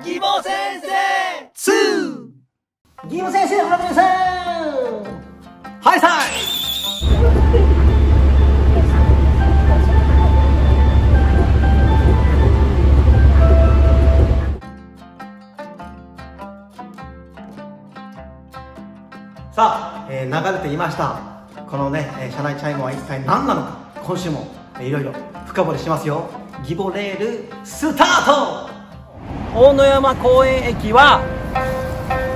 義母先生2、義母先生の皆さん、ハイサイ。さあ、流れていましたこのね、車内チャイムは一体何なのか、今週もいろいろ深掘りしますよ。義母レールスタート。大野山公園駅は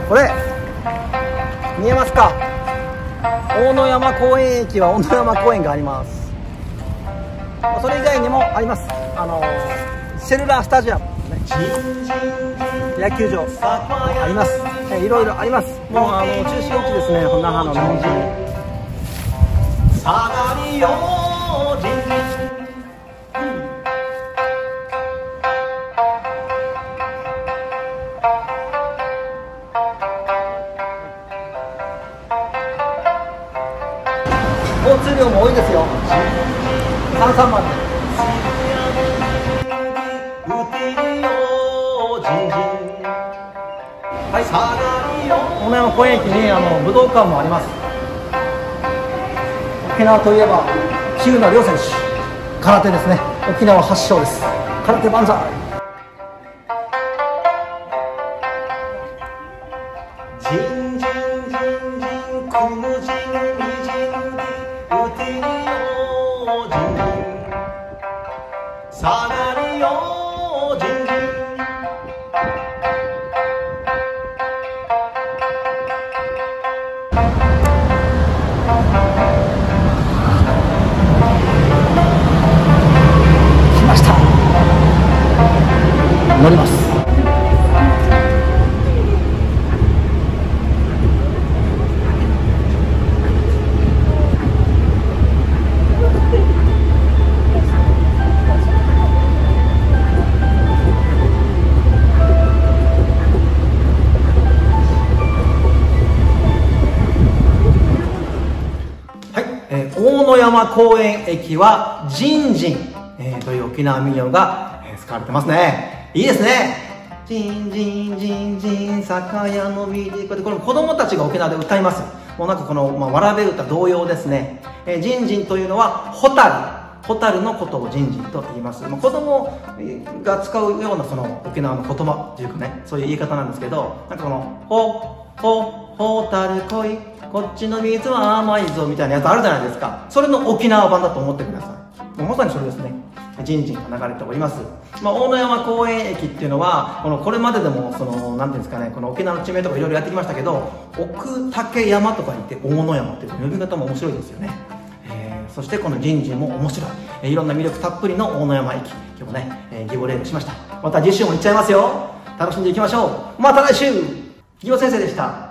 これ見えますか。大野山公園駅は大野山公園があります。それ以外にもあります。シェルラースタジアム、野球場あります。いろいろあります。もう中心駅ですね、那覇の人参。さがりよ人参交通量も多いですよ。33番ではい、この辺の公園駅に武道館もあります。沖縄といえば喜友名諒選手、空手ですね。沖縄発祥です。空手万歳。ジンジンジンジンコムジンミジンディさがりよ人参。来ました、乗ります。大野山公園駅はジンジン、という沖縄民謡が、使われてますね。いいですね。ジンジンジンジン酒屋のビリ、これ子供たちが沖縄で歌います。もうなんかこの、わらべ歌同様ですね。ジンジンというのはホタルのことをジンジンと言います。まあ、子供が使うようなその沖縄の言葉というかね、そういう言い方なんですけど、なんかこのホタル恋こっちの水は甘いぞみたいなやつあるじゃないですか。それの沖縄版だと思ってください。まさにそれですね。ジンジンが流れております。まあ、大野山公園駅っていうのはこれまででもその何ていうんですかね、この沖縄の地名とかいろいろやってきましたけど、奥竹山とか言って大野山っていう呼び方も面白いですよね。そしてこのジンジンも面白い、いろんな魅力たっぷりの大野山駅、今日もね、義母レールしました。また次週も行っちゃいますよ。楽しんでいきましょう。また来週。義母先生でした。